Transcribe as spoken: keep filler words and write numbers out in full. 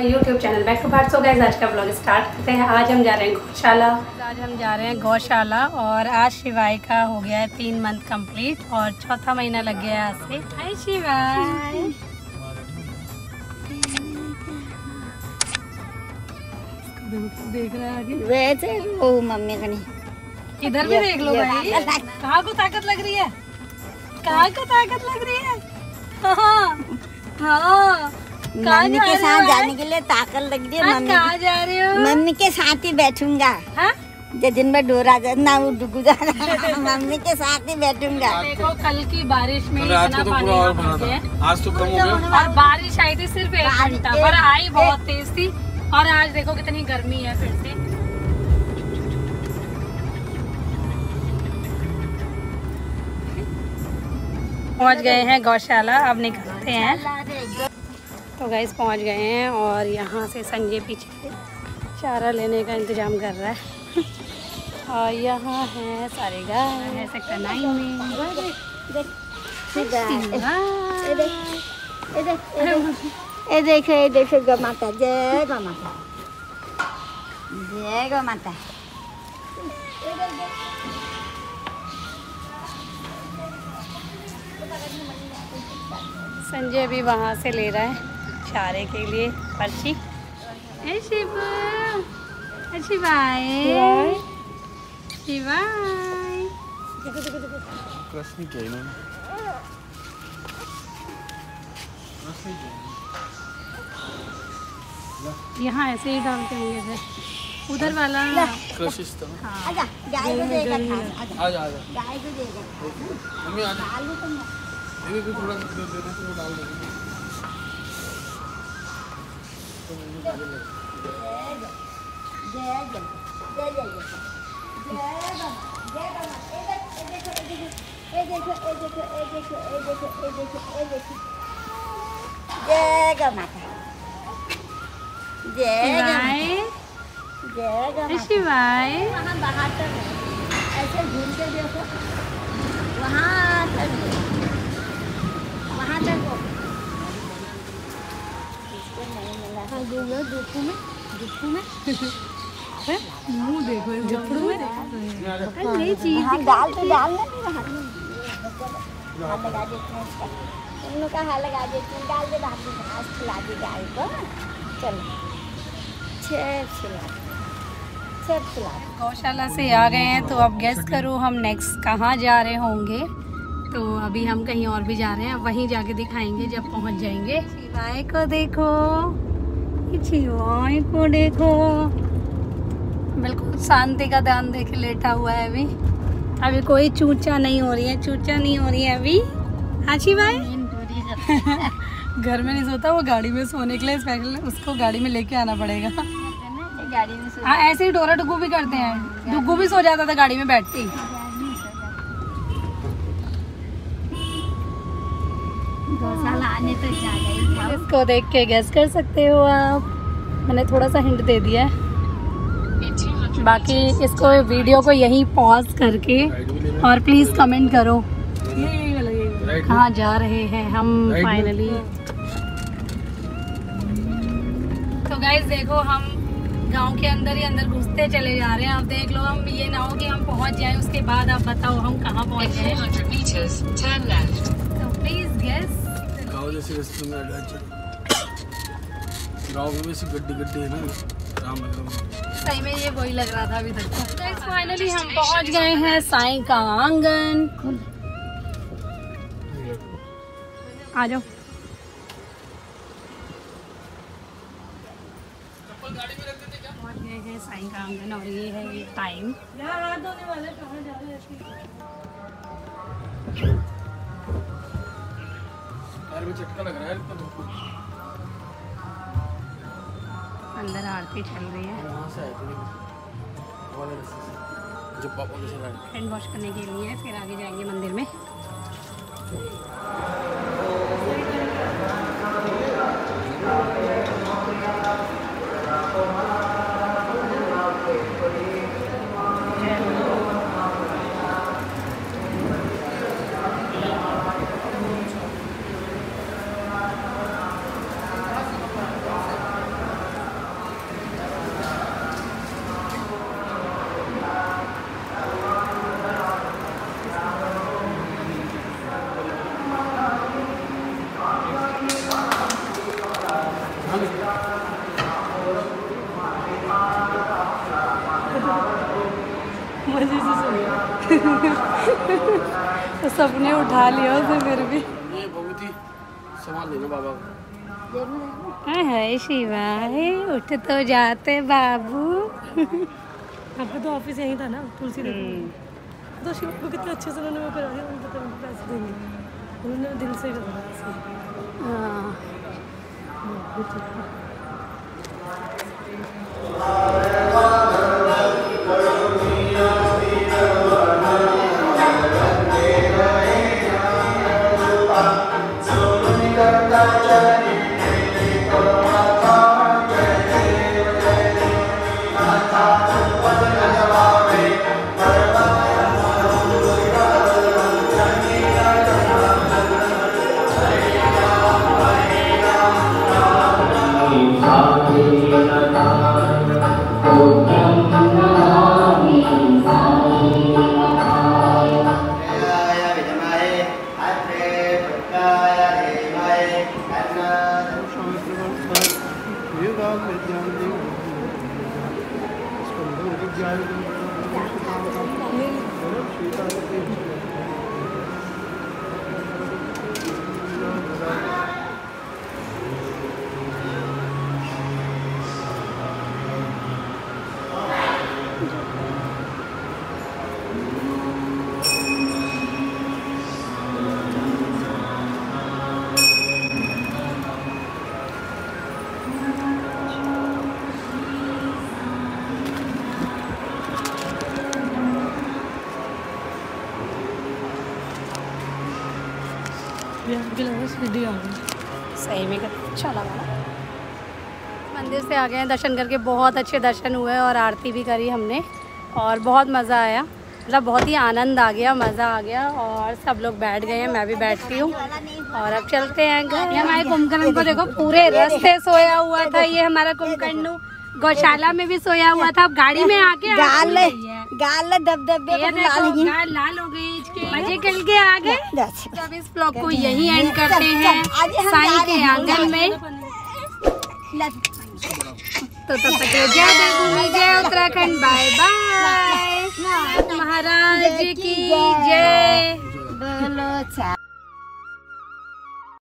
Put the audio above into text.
का YouTube channel back to part. So guys आज का ब्लॉग स्टार्ट करते हैं। आज हम जा रहे हैं गौशाला आज हम जा रहे हैं गौशाला और आज शिवाय का हो गया है तीन मंथ कंप्लीट और चौथा महीना लग गया है आज से। हाय शिवाय। देख रहा है वैसे वो मम्मी का नहीं, इधर भी देख लो भाई। कहाँ को ताकत लग रही है, कहाँ को ताकत लग रही है। हाँ हाँ मम्मी के साथ जाने के लिए ताकत लग रही है। मम्मी जा रही हो? मम्मी के साथ ही बैठूंगा जो दिन भर डोरा जाना वो डुगुजा मम्मी के साथ ही बैठूंगा। देखो कल की बारिश में इतना पानी हो गया, आज तो कम हो गया। और बारिश आई थी सिर्फ एक घंटा पर आई बहुत तेज थी और आज देखो कितनी गर्मी है फिर से। पहुंच गए हैं गौशाला, अब निकलते हैं। तो गाइस पहुंच गए हैं और यहाँ से संजय पीछे चारा लेने का इंतज़ाम कर रहा है और यहाँ है सारे गाय सेक्टर नाइन में। देखो ये देखो गौ माता, जय गौ माता, जय गौ माता। संजय अभी वहाँ से ले रहा है चारे के लिए पर्ची। ए शिवा, ए शिवाय, शिवाय। यहाँ ऐसे ही डालते होंगे फिर उधर वाला। हाँ। थोड़ा शिवाय। वहाँ बाहर तक ऐसे घूम के देखो, वहाँ तक वहाँ तक देखो में, देखो में, है? मुँह देखो, जपड़ू में देखो। नई चीज़ डाल तो डाल ना हाथ में। हाथ लगा देते हैं इसका। उन लोग का हाथ लगा देते हैं, डाल दे डाल दे घास खिला दे गाय को। चलो, छः खिला, छः खिला। गौशाला से आ गए हैं तो अब गेस करो हम नेक्स्ट कहाँ जा रहे होंगे। तो अभी हम कहीं और भी जा रहे हैं, वहीं जाके दिखाएंगे जब पहुँच जाएंगे। शिवाय को देखो, शिवाय को देखो, बिल्कुल शांति का दान देके लेटा हुआ है। अभी अभी कोई चूचा नहीं हो रही है, चूचा नहीं हो रही है अभी। हाँ शिवाय घर में नहीं सोता, वो गाड़ी में सोने के लिए स्पेशल उसको गाड़ी में लेके आना पड़ेगा। गाड़ी में हाँ ऐसे ही डोरा डुगू भी करते हैं, डुगू भी सो जाता था गाड़ी में बैठती। गौशाला आने तो जा गई। इसको देख के गैस कर सकते हो आप, मैंने थोड़ा सा हिंट दे दिया है। बाकी इसको वीडियो को यहीं पॉज करके और प्लीज़ कमेंट करो कहाँ जा रहे हैं हम फाइनली। तो गाइस देखो हम गांव के अंदर ही अंदर घुसते चले जा रहे हैं। आप देख लो, हम ये ना हो कि हम पहुँच जाए उसके बाद आप बताओ हम कहाँ पहुँच जाए। Please guess. गाँव जैसे रास्ते में गाँव में वैसे गड्ढे गड्ढे है ना, सही में ये वही लग रहा था अभी तक। Guys finally हम पहुंच गए हैं साईं का आंगन। आ जाओ। पहुंच गए हैं साईं का आंगन और ये है ये टाइम। यहाँ रात होने वाले कहाँ जा रहे हैं? चटका लग रहा है अंदर, आरती चल रही है। हैंड वॉश करने के लिए फिर आगे जाएंगे मंदिर में। तो सबने उठा लिया उसे फिर भी। ये बहुत ही सवाल देना बाबा को। हाय हाय शिवा उठ तो जाते बाबू। आपका तो ऑफिस यहीं था ना तुलसी नगर। तो शिवा को कितने अच्छे से उन्होंने वो करा दिया, उनको तो पैसे देंगे उन्होंने दिल से करा ऐसे। हाँ सही में अच्छा लगा। मंदिर से आ गए हैं, दर्शन करके बहुत अच्छे दर्शन हुए और आरती भी करी हमने और बहुत मज़ा आया, मतलब बहुत ही आनंद आ गया, मज़ा आ गया। और सब लोग बैठ गए हैं, मैं भी बैठती हूँ और अब चलते हैं घर। हमारे कुंभकर्ण को देखो पूरे रास्ते सोया हुआ था, ये हमारा कुंभकर्ण गौशाला में भी सोया हुआ था, अब गाड़ी में आके गाल गाल दबदबे गाल लाल हो गई। मजे कल के आ गए, तो इस ब्लॉग को यही एंड करते हैं साई के आंगन में। तो तब तक जय भूमि जय उत्तराखंड, बाय बाय, महाराज की जय।